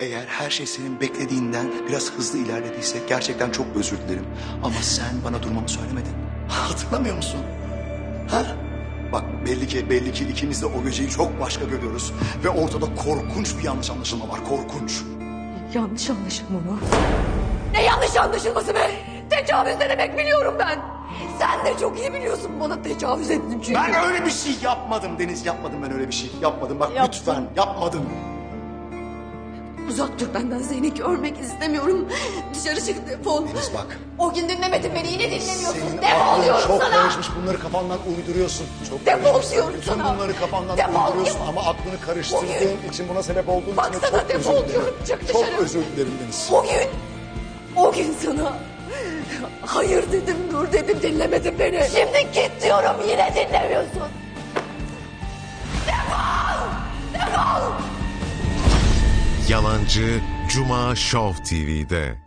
Eğer her şey senin beklediğinden biraz hızlı ilerlediyse gerçekten çok özür dilerim. Ama sen bana durmamı söylemedin. Hatırlamıyor musun? Ha? Bak belli ki ikimiz de o geceyi çok başka görüyoruz. Ve ortada korkunç bir yanlış anlaşılma var, korkunç. Yanlış anlaşılma mı? Ne yanlış anlaşılması be? Tecavüz ne demek biliyorum ben. Sen de çok iyi biliyorsun, bana tecavüz ettin çünkü. Ben öyle bir şey yapmadım Deniz, yapmadım ben öyle bir şey. Yapmadım bak, yaptım. Lütfen yapmadım. Uzak dur benden Zeyni, görmek istemiyorum. Dışarı çık, defol. Deniz bak. O gün dinlemedin beni, yine dinlemiyorsun. Defol diyorum sana. Çok karışmış, bunları kafandan uyduruyorsun. Çok defol diyorum sana. Bütün bunları kafandan uyduruyorsun ama aklını karıştırdığın için, buna sebep olduğun için çok özür dilerim. Çok özür dilerim Deniz. O gün sana hayır dedim, dur dedim, dinlemedin beni. Şimdi git diyorum, yine dinlemiyorsun. Defol! Defol! Yalancı Cuma Show TV'de.